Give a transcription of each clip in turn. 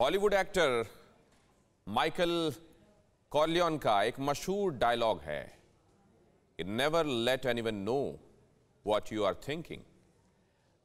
Hollywood actor Michael कॉरलियोन का एक मशहूर डायलॉग है, never let anyone know what you are thinking.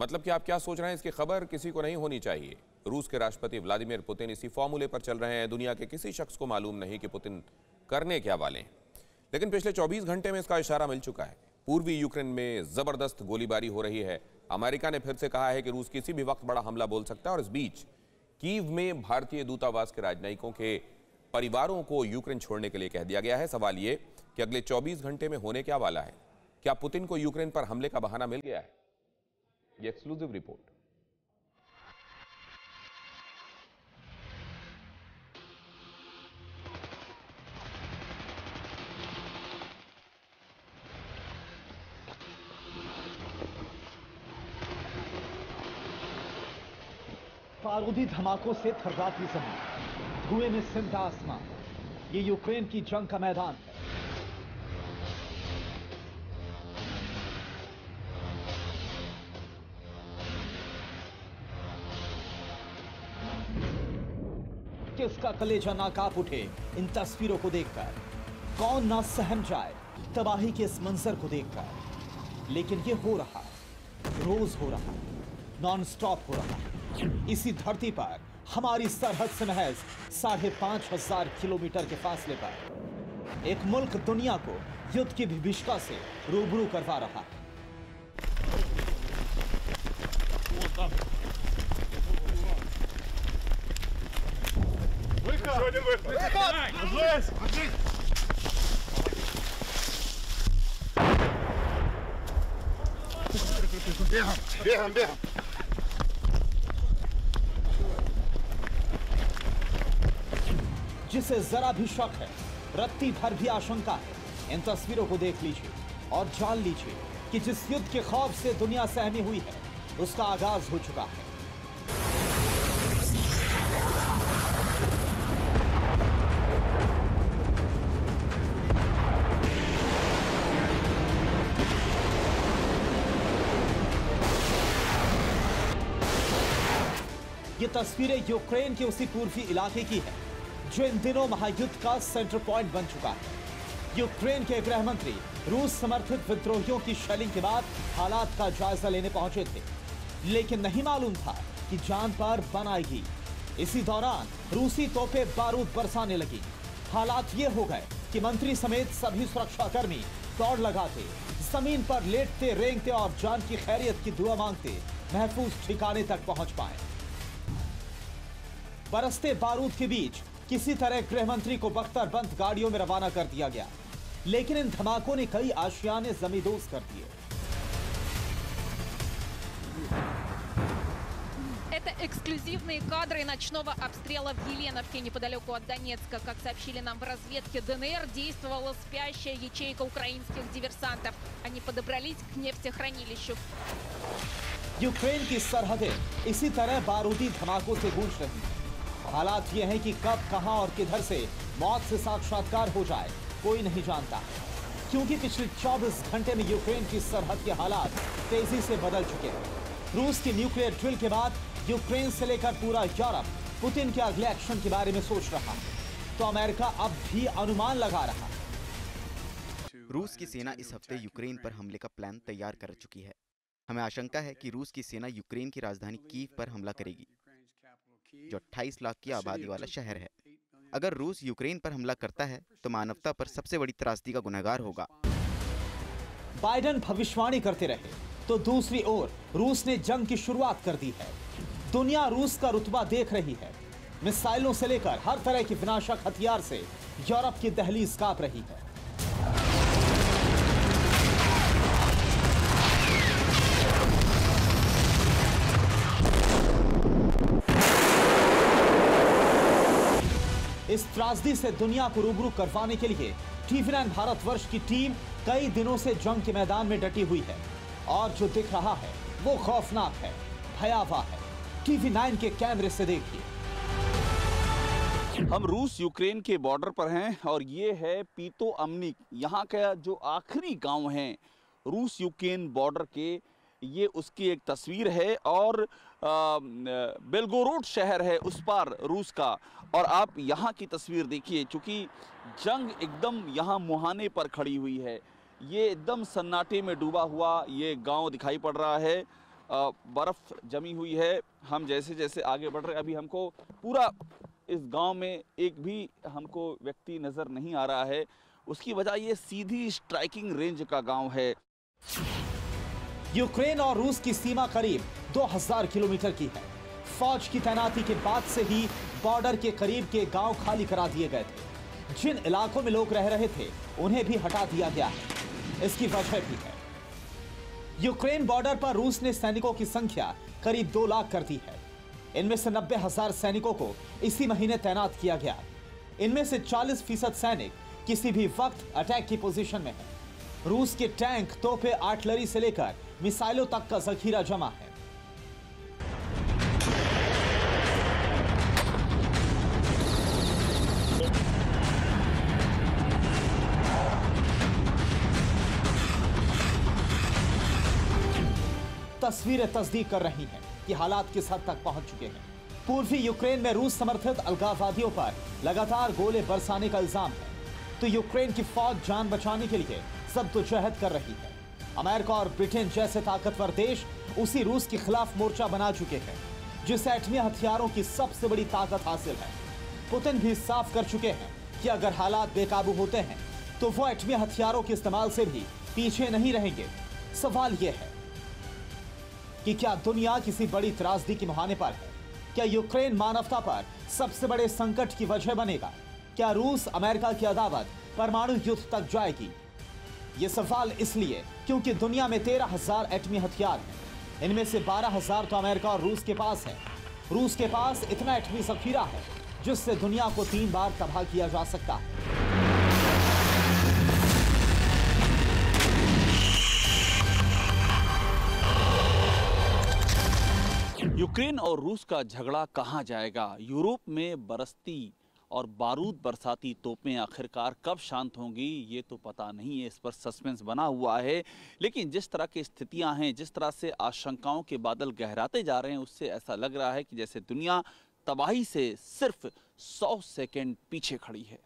मतलब कि आप क्या सोच रहे हैं इसकी खबर किसी को नहीं होनी चाहिए। रूस के राष्ट्रपति व्लादिमीर पुतिन इसी फॉर्मूले पर चल रहे हैं। दुनिया के किसी शख्स को मालूम नहीं कि पुतिन करने क्या वाले हैं, लेकिन पिछले 24 घंटे में इसका इशारा मिल चुका है। पूर्वी यूक्रेन में जबरदस्त गोलीबारी हो रही है। अमेरिका ने फिर से कहा है कि रूस किसी भी वक्त बड़ा हमला बोल सकता है। और इस बीच कीव में भारतीय दूतावास के राजनयिकों के परिवारों को यूक्रेन छोड़ने के लिए कह दिया गया है। सवाल ये कि अगले 24 घंटे में होने क्या वाला है? क्या पुतिन को यूक्रेन पर हमले का बहाना मिल गया है? ये एक्सक्लूसिव रिपोर्ट। बारूदी धमाकों से थर्राती जमीन, धुएं में सिमटा आसमान, ये यूक्रेन की जंग का मैदान है। किसका कलेजा नाकाप उठे इन तस्वीरों को देखकर, कौन ना सहम जाए तबाही के इस मंजर को देखकर। लेकिन ये हो रहा है, रोज हो रहा है, नॉन स्टॉप हो रहा है। इसी धरती पर हमारी सरहद से महज 5,500 किलोमीटर के फासले पर एक मुल्क दुनिया को युद्ध की विभीषिका से रूबरू करवा रहा है। जिसे जरा भी शक है, रत्ती भर भी आशंका है, इन तस्वीरों को देख लीजिए और जान लीजिए कि जिस युद्ध के खौफ से दुनिया सहमी हुई है उसका आगाज हो चुका है। ये तस्वीरें यूक्रेन के उसी पूर्वी इलाके की है जो इन दिनों महायुद्ध का सेंटर पॉइंट बन चुका है। यूक्रेन के गृह मंत्री रूस समर्थित विद्रोहियों की शैलिंग के बाद हालात का जायजा लेने पहुंचे थे, लेकिन नहीं मालूम था कि जान पर बन आएगी। इसी दौरान रूसी तोपें बारूद बरसाने लगी। हालात ये हो गए कि मंत्री समेत सभी सुरक्षाकर्मी दौड़ लगाते, जमीन पर लेटते, रेंगते और जान की खैरियत की दुआ मांगते महफूज ठिकाने तक पहुंच पाए। बरसते बारूद के बीच किसी तरह गृहमंत्री को बख्तरबंद गाड़ियों में रवाना कर दिया गया, लेकिन इन धमाकों ने कई आशियाने जमींदोज कर दिए। Это эксклюзивные кадры ночного обстрела в Еленовке неподалеку от Донецка. Как сообщили нам в разведке ДНР, действовала спящая ячейка украинских диверсантов. Они подобрались к нефтехранилищу. यूक्रेन की सरहदें इसी तरह बारूदी धमाकों से गूंज रही हैं। हालात ये हैं कि कब, कहां और किधर से मौत से साक्षात्कार हो जाए कोई नहीं जानता, क्योंकि पिछले 24 घंटे में यूक्रेन की सरहद के हालात तेजी से बदल चुके हैं। रूस की न्यूक्लियर ड्रिल के बाद यूक्रेन से लेकर पूरा यूरोप पुतिन के अगले एक्शन के बारे में सोच रहा है, तो अमेरिका अब भी अनुमान लगा रहा है। रूस की सेना इस हफ्ते यूक्रेन पर हमले का प्लान तैयार कर चुकी है। हमें आशंका है कि रूस की सेना यूक्रेन की राजधानी कीव पर हमला करेगी, जो 28 लाख की आबादी वाला शहर है। अगर रूस यूक्रेन पर हमला करता है तो मानवता पर सबसे बड़ी त्रासदी का गुनहगार होगा। बाइडेन भविष्यवाणी करते रहे तो दूसरी ओर रूस ने जंग की शुरुआत कर दी है। दुनिया रूस का रुतबा देख रही है। मिसाइलों से लेकर हर तरह के विनाशक हथियार से यूरोप की दहलीज कांप रही है। इस त्रासदी से दुनिया को रूबरू करवाने के लिए TV9 भारतवर्ष की टीम कई दिनों से जंग के मैदान में डटी हुई है, और जो दिख रहा है वो खौफनाक है, भयावह है। TV9 के कैमरे से देखिए। हम रूस यूक्रेन के बॉर्डर पर हैं और ये है पीतो अम्निक। यहाँ का जो आखिरी गांव है रूस यूक्रेन बॉर्डर के, ये उसकी एक तस्वीर है। और बेलगोरोड शहर है उस पार रूस का, और आप यहाँ की तस्वीर देखिए। चूँकि जंग एकदम यहाँ मुहाने पर खड़ी हुई है, ये एकदम सन्नाटे में डूबा हुआ ये गांव दिखाई पड़ रहा है, बर्फ़ जमी हुई है। हम जैसे जैसे आगे बढ़ रहे, अभी हमको पूरा इस गांव में एक भी हमको व्यक्ति नज़र नहीं आ रहा है। उसकी वजह ये सीधी स्ट्राइकिंग रेंज का गांव है। यूक्रेन और रूस की सीमा करीब 2000 किलोमीटर की है। फौज की तैनाती के बाद से ही बॉर्डर के करीब के गांव खाली करा दिए गए थे। जिन इलाकों में लोग रह रहे थे उन्हें भी हटा दिया गया है। इसकी वजह भी है यूक्रेन बॉर्डर पर रूस ने सैनिकों की संख्या करीब 2 लाख कर दी है। इनमें से 90,000 सैनिकों को इसी महीने तैनात किया गया। इनमें से 40% सैनिक किसी भी वक्त अटैक की पोजीशन में है। रूस के टैंक, तोपें, आर्टिलरी से लेकर मिसाइलों तक का जखीरा जमा है। तस्वीरें तस्दीक कर रही हैं कि हालात किस हद तक पहुंच चुके हैं। पूर्वी यूक्रेन में रूस समर्थित अलगाववादियों पर लगातार गोले बरसाने का इल्जाम है, तो यूक्रेन की फौज जान बचाने के लिए जद्दोजहद कर रही है। अमेरिका और ब्रिटेन जैसे ताकतवर देश उसी रूस के खिलाफ मोर्चा बना चुके हैं जिसे एटमी हथियारों की सबसे बड़ी ताकत हासिल है। पुतिन भी साफ कर चुके हैं कि अगर हालात बेकाबू होते हैं तो वो एटमी हथियारों के इस्तेमाल से भी पीछे नहीं रहेंगे। सवाल यह है कि क्या दुनिया किसी बड़ी त्रासदी के मुहाने पर है? क्या यूक्रेन मानवता पर सबसे बड़े संकट की वजह बनेगा? क्या रूस अमेरिका की अदावत परमाणु युद्ध तक जाएगी? ये सवाल इसलिए क्योंकि दुनिया में 13,000 एटमी हथियार हैं। इनमें से 12,000 तो अमेरिका और रूस के पास है। रूस के पास इतना एटमी जखीरा है जिससे दुनिया को 3 बार तबाह किया जा सकता है। यूक्रेन और रूस का झगड़ा कहाँ जाएगा? यूरोप में बरसती और बारूद बरसाती तोपें आखिरकार कब शांत होंगी, ये तो पता नहीं है। इस पर सस्पेंस बना हुआ है। लेकिन जिस तरह की स्थितियां हैं, जिस तरह से आशंकाओं के बादल गहराते जा रहे हैं, उससे ऐसा लग रहा है कि जैसे दुनिया तबाही से सिर्फ 100 सेकंड पीछे खड़ी है।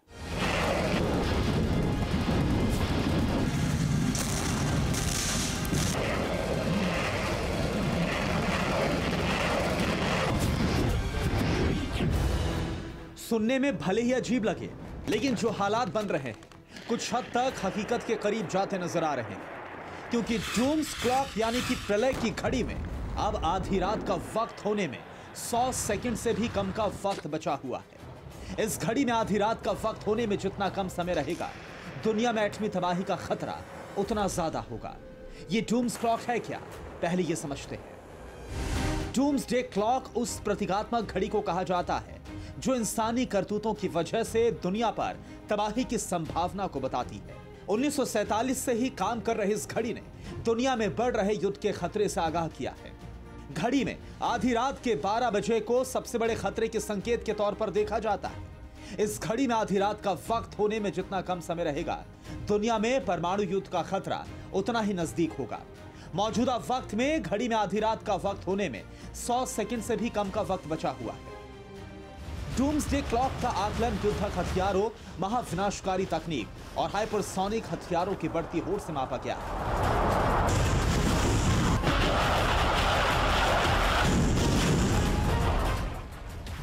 सुनने में भले ही अजीब लगे, लेकिन जो हालात बन रहे हैं कुछ हद तक हकीकत के करीब जाते नजर आ रहे हैं, क्योंकि डूम्स क्लॉक यानी कि प्रलय की घड़ी में अब आधी रात का वक्त होने में 100 सेकंड से भी कम का वक्त बचा हुआ है। इस घड़ी में आधी रात का वक्त होने में जितना कम समय रहेगा, दुनिया में एटमी तबाही का खतरा उतना ज्यादा होगा। ये डूम्स क्लॉक है क्या, पहले ये समझते हैं। डूम्सडे क्लॉक उस प्रतीकात्मक घड़ी को कहा जाता है जो इंसानी करतूतों की वजह से दुनिया पर तबाही की संभावना को बताती है। 1947 से ही काम कर रही इस घड़ी ने दुनिया में बढ़ रहे युद्ध के खतरे से आगाह किया है। घड़ी में आधी रात के 12 बजे को सबसे बड़े खतरे के संकेत के तौर पर देखा जाता है। इस घड़ी में आधी रात का वक्त होने में जितना कम समय रहेगा, दुनिया में परमाणु युद्ध का खतरा उतना ही नजदीक होगा। मौजूदा वक्त में घड़ी में आधी रात का वक्त होने में 100 सेकेंड से भी कम का वक्त बचा हुआ है। डूम्सडे क्लॉक का आकलन युद्धक हथियारों, महाविनाशकारी तकनीक और हाइपरसोनिक हथियारों की बढ़ती होड़ से मापा गया।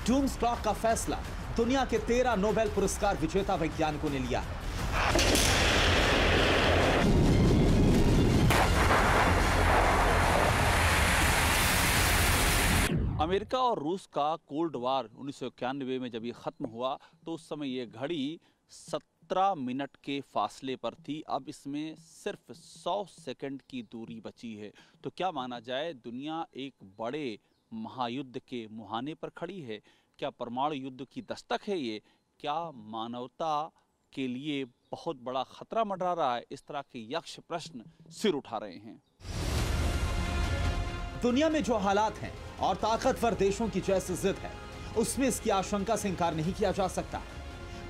डूम्स क्लॉक का फैसला दुनिया के 13 नोबेल पुरस्कार विजेता वैज्ञानिकों ने लिया है। अमेरिका और रूस का कोल्ड वार 1991 में जब ये ख़त्म हुआ तो उस समय ये घड़ी 17 मिनट के फासले पर थी। अब इसमें सिर्फ 100 सेकंड की दूरी बची है। तो क्या माना जाए, दुनिया एक बड़े महायुद्ध के मुहाने पर खड़ी है? क्या परमाणु युद्ध की दस्तक है ये? क्या मानवता के लिए बहुत बड़ा खतरा मंडरा रहा है? इस तरह के यक्ष प्रश्न सिर उठा रहे हैं। दुनिया में जो हालात हैं और ताकतवर देशों की जैसी जिद है, उसमें इसकी आशंका से इनकार नहीं किया जा सकता।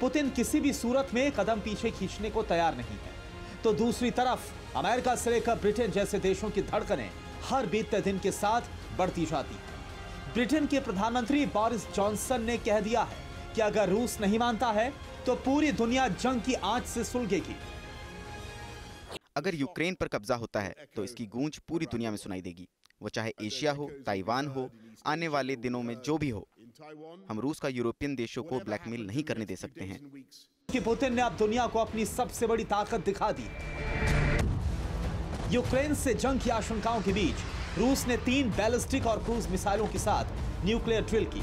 पुतिन किसी भी सूरत में कदम पीछे खींचने को तैयार नहीं है। तो दूसरी तरफ अमेरिका से लेकर ब्रिटेन जैसे देशों की धड़कनें हर बीतते दिन के साथ बढ़ती जाती हैं। ब्रिटेन के प्रधानमंत्री बोरिस जॉनसन ने कह दिया है कि अगर रूस नहीं मानता है तो पूरी दुनिया जंग की आंच से सुलगेगी। अगर यूक्रेन पर कब्जा होता है तो इसकी गूंज पूरी दुनिया में सुनाई देगी, वो चाहे एशिया हो, ताइवान हो, आने वाले दिनों में जो भी हो। हम रूस का यूरोपियन देशों को ब्लैकमेल नहीं करने दे सकते हैं। पुतिन ने अब दुनिया को अपनी सबसे बड़ी ताकत दिखा दी। यूक्रेन से जंग की आशंकाओं के बीच रूस ने 3 बैलिस्टिक और क्रूज मिसाइलों के साथ न्यूक्लियर ड्रिल की,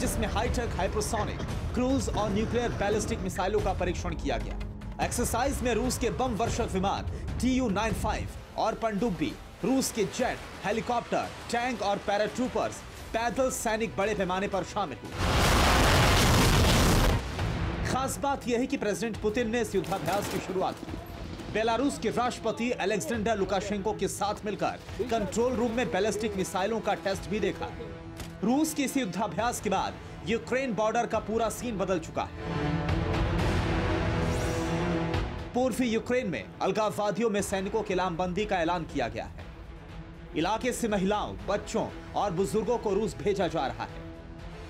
जिसमें हाईटेक, हाइपरसोनिक, क्रूज और न्यूक्लियर बैलिस्टिक मिसाइलों का परीक्षण किया गया। एक्सरसाइज में रूस के बम वर्षक विमान Tu-95 और पनडुब्बी, रूस के जेट, हेलीकॉप्टर, टैंक और पैराट्रूपर्स, पैदल सैनिक बड़े पैमाने पर शामिल हुए। खास बात यह है कि प्रेसिडेंट पुतिन ने इस युद्धाभ्यास की शुरुआत बेलारूस के राष्ट्रपति एलेक्जेंडर लुकाशेंको के साथ मिलकर कंट्रोल रूम में बैलिस्टिक मिसाइलों का टेस्ट भी देखा। रूस के इस युद्धाभ्यास के बाद यूक्रेन बॉर्डर का पूरा सीन बदल चुका है। पूर्वी यूक्रेन में अलगाववादियों में सैनिकों की लामबंदी का ऐलान किया गया है। इलाके से महिलाओं, बच्चों और बुजुर्गों को रूस भेजा जा रहा है।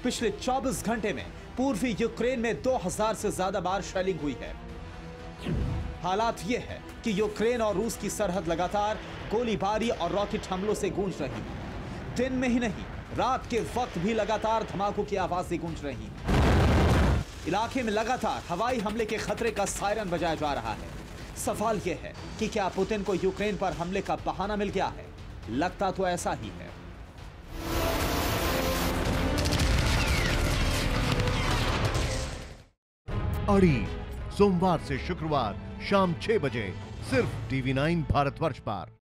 पिछले 24 घंटे में पूर्वी यूक्रेन में 2000 से ज्यादा बार शेलिंग हुई है। हालात ये है कि यूक्रेन और रूस की सरहद लगातार गोलीबारी और रॉकेट हमलों से गूंज रही है। दिन में ही नहीं, रात के वक्त भी लगातार धमाकों की आवाजें गूंज रही हैं। इलाके में लगातार हवाई हमले के खतरे का सायरन बजाया जा रहा है। सवाल यह है कि क्या पुतिन को यूक्रेन पर हमले का बहाना मिल गया है? लगता तो ऐसा ही है। अड़ी सोमवार से शुक्रवार शाम 6 बजे सिर्फ TV9 भारतवर्ष पर।